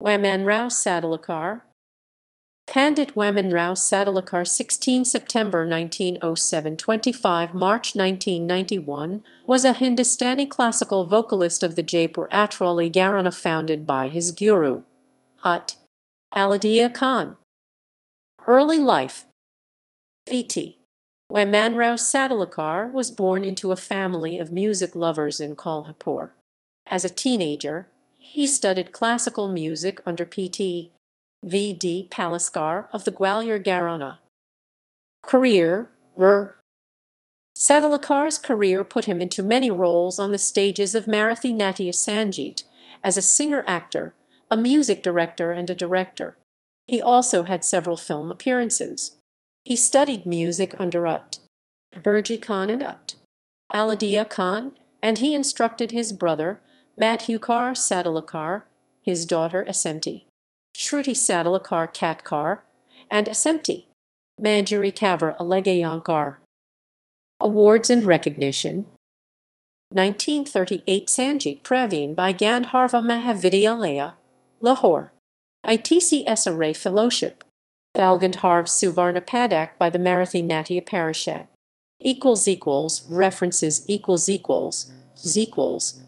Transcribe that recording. Wamanrao Sadolikar. Pandit Wamanrao Sadolikar, 16 September 1907 – 25 March 1991, was a Hindustani classical vocalist of the Jaipur-Atrauli Gharana founded by his guru, Ustad Alladiya Khan. Early life. P.T. Wamanrao Sadolikar was born into a family of music lovers in Kolhapur. As a teenager, he studied classical music under P.T. V.D. Paliskar of the Gwalior Gharana. Career. Sadolikar's career put him into many roles on the stages of Marathi Natya Sanjeet, as a singer-actor, a music director and a director. He also had several film appearances. He studied music under Utd. Bhurji Khan and Ustad Alladiya Khan, and he instructed his brother, Madhukar Sadolikar, his daughter Asemti, Shruti Sadolikar Katkar, and Asemti, Manjuri Kavar Allegeyankar. Awards and recognition. 1938 Sangeet Praveen by Gandharva Mahavidyalaya, Lahore. ITCS Array Fellowship. Balgandharv Suvarna Padak by the Marathi Natya Parishat. == References ==